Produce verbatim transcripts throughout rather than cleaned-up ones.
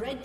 Red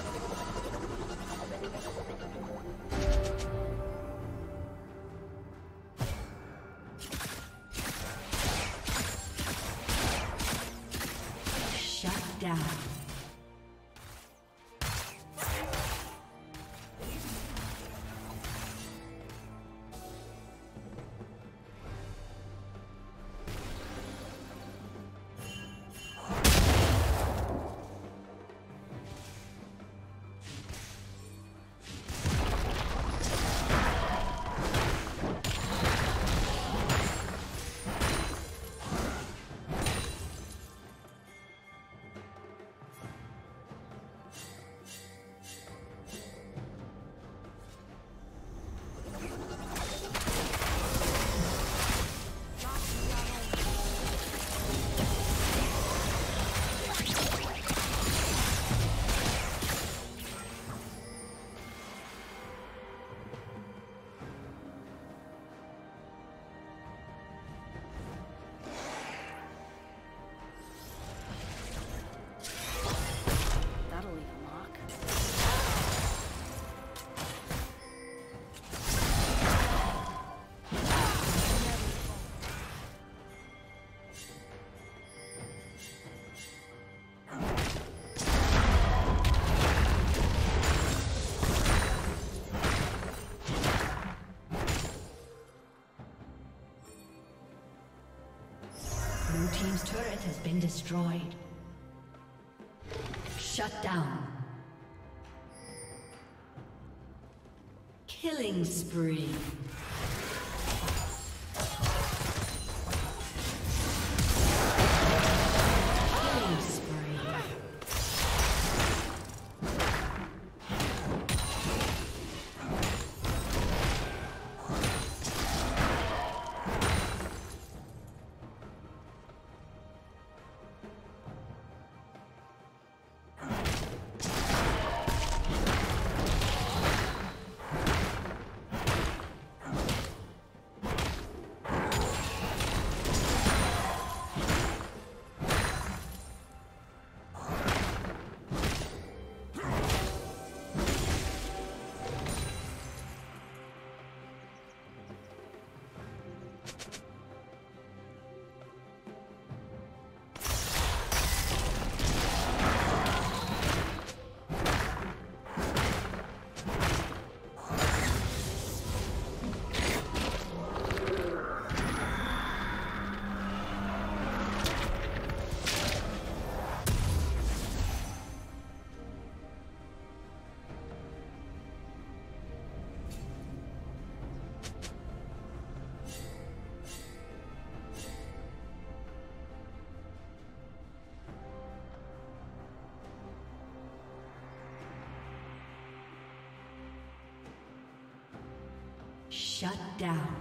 Team's turret has been destroyed. Shut down. Killing spree. Shut down.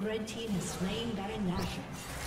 Red team has slain Baron Nashor.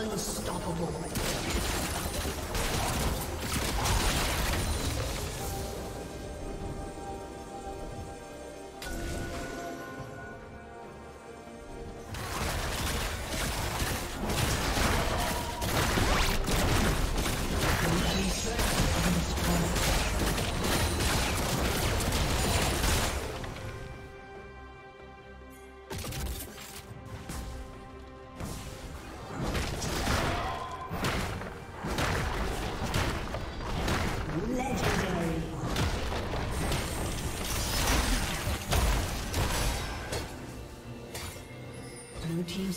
Unstoppable. Blue team's